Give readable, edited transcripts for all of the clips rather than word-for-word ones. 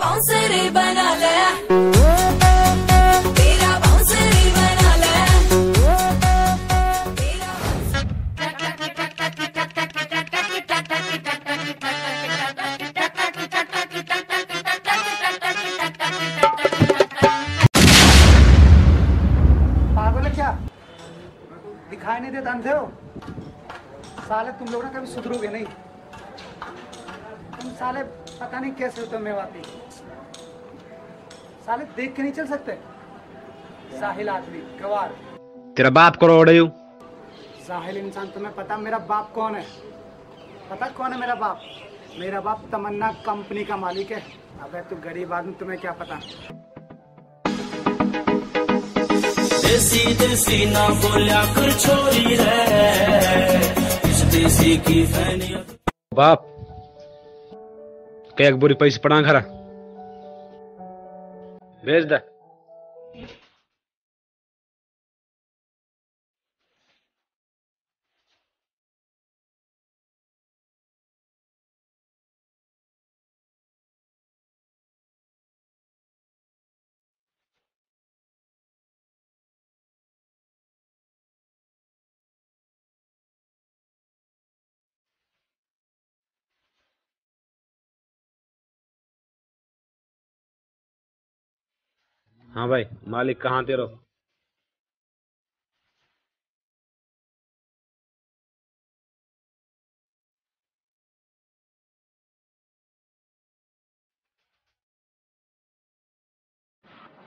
बाउंसरी बना ले। दिखाई नहीं देता अंधे हो साले, तुम लोग ना कभी सुधरोगे नहीं। तुम साले पता नहीं कैसे हो तुम मेवाती, साले देख के नहीं चल सकते। साहिल आदमी गवार, तेरा बाप करोड़ है। साहिल इंसान, तुम्हें पता मेरा बाप कौन है? पता कौन है मेरा बाप? मेरा बाप तमन्ना कंपनी का मालिक है। अबे तू गरीब आदमी, तुम्हें क्या पता? देसी देसी ना बोलिया कर छोरी रे, इस देसी की फैनिया। बाप क्या बुरी पैसे पड़ा खरा, भेज दे। हाँ भाई, मालिक कहाँ तेरा? और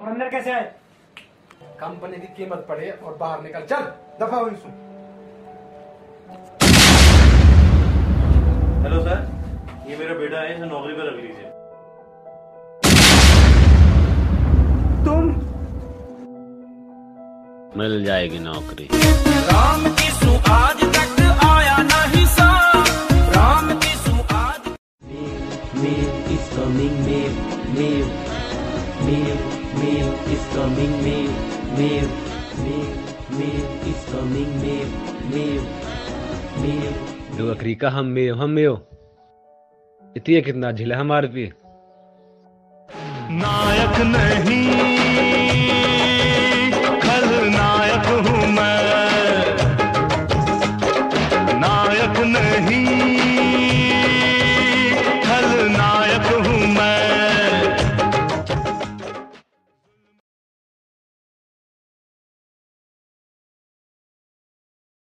अंदर कैसे आए? कंपनी की कीमत पड़े और बाहर निकल, चल दफा हो। हेलो सर, ये मेरा बेटा है, इसे नौकरी पर रख लीजिए। मिल जाएगी नौकरी। राम की सुआज तक आया नहीं सा, राम की सुआज। Mail is coming, mail mail mail mail is coming, mail mail mail mail is coming, mail mail mail. दो अकरी का हम में हो इतनी कितना झिला हमारे पे। नायक नहीं